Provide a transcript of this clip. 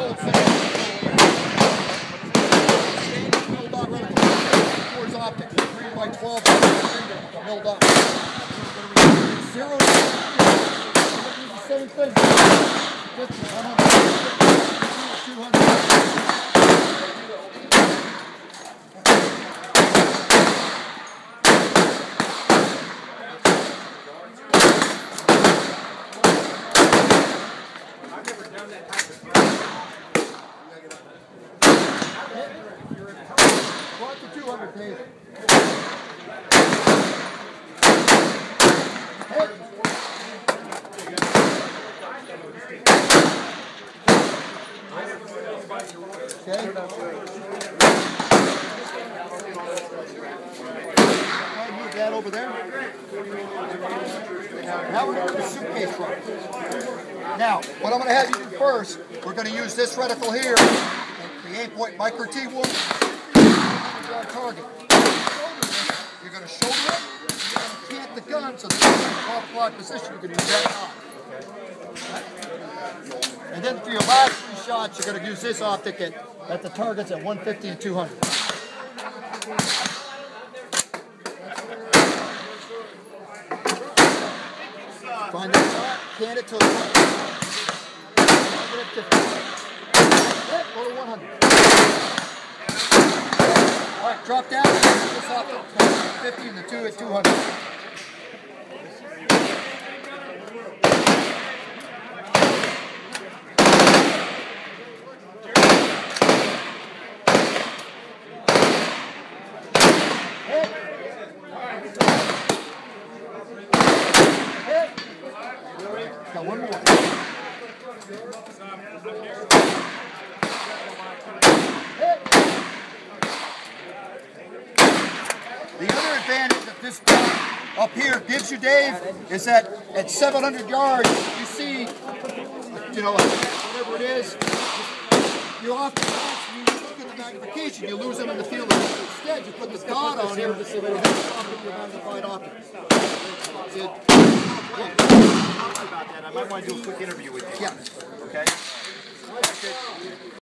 hold standing mill dot reticle. Towards optic. 3 by 12 the mill dot. Zero to 7 things. 50, 100, 200. Now, what I'm going to have you do first, we're going to use this reticle here, the 8-point micro T wound, target. You're going to shoulder it, you're going to plant the gun so that you're in a top-fly position, you can do that. Right? And then for your last 3 shots, you're going to use this optic at the targets at 150 and 200. Find that shot, can it till the point. Go to 100. Alright, drop down. This off at 50 and the 2 at 200. Up here gives you, Dave, is that at 700 yards, you see, you know, whatever it is, you're off the box, you look at the magnification, you lose them in the field. Instead, you put the dot on here to see what your magnified optics. I might want to do a quick interview with you. Yeah. Okay?